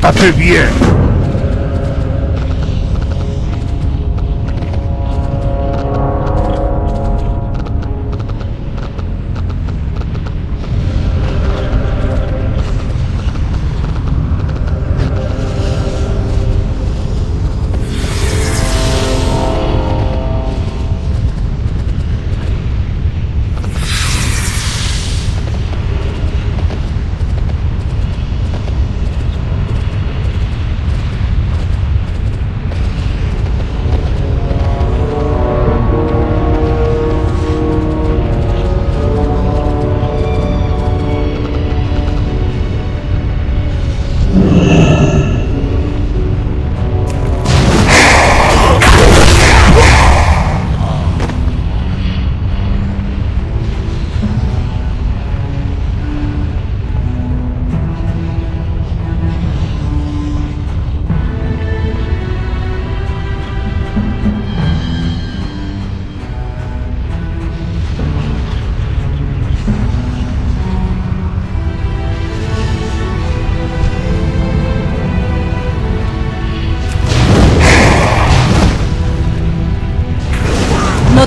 ¡Pórtate bien!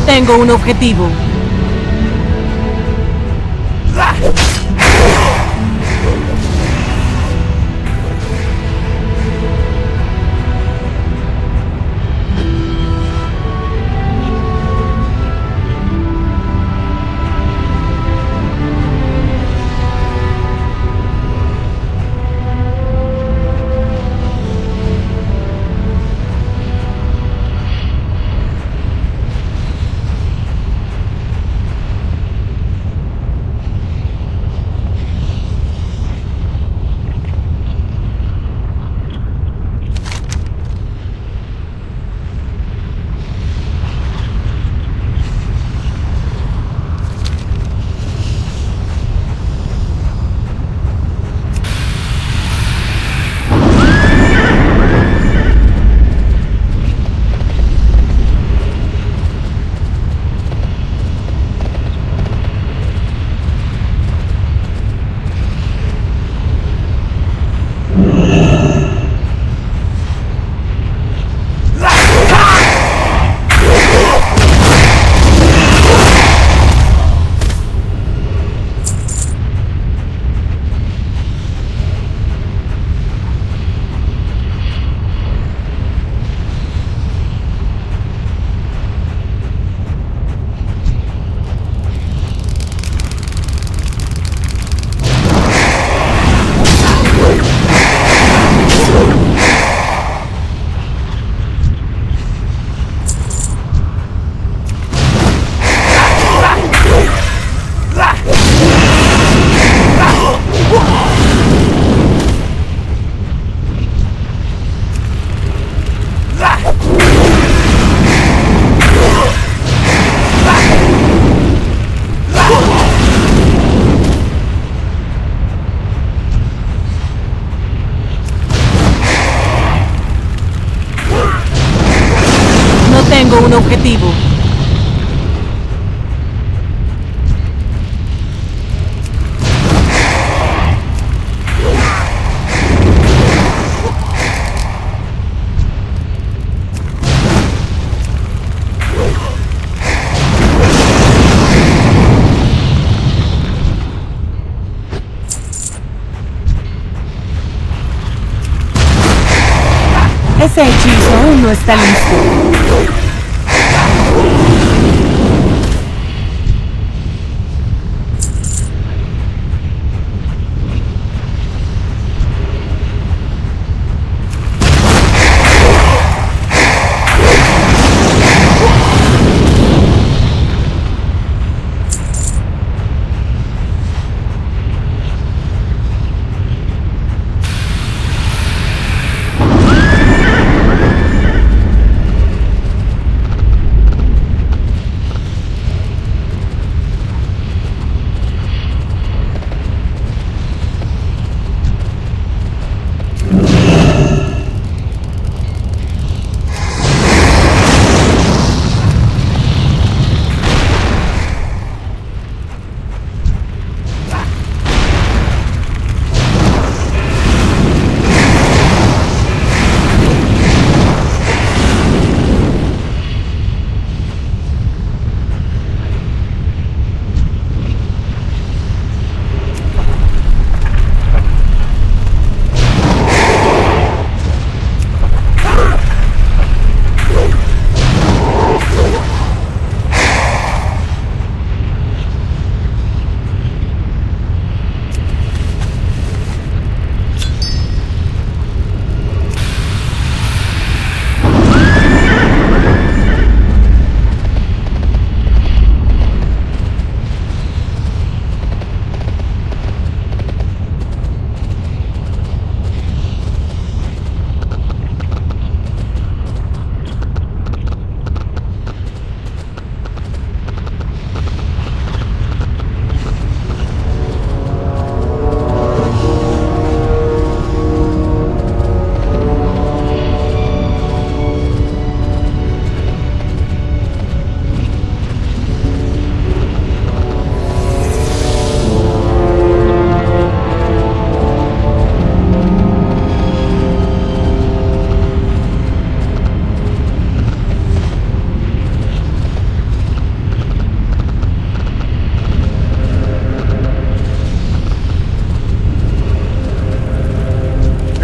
Tengo un objetivo. Tengo un objetivo. Ese hechizo aún no está listo.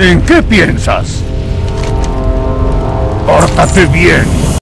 ¿En qué piensas? ¡Pórtate bien!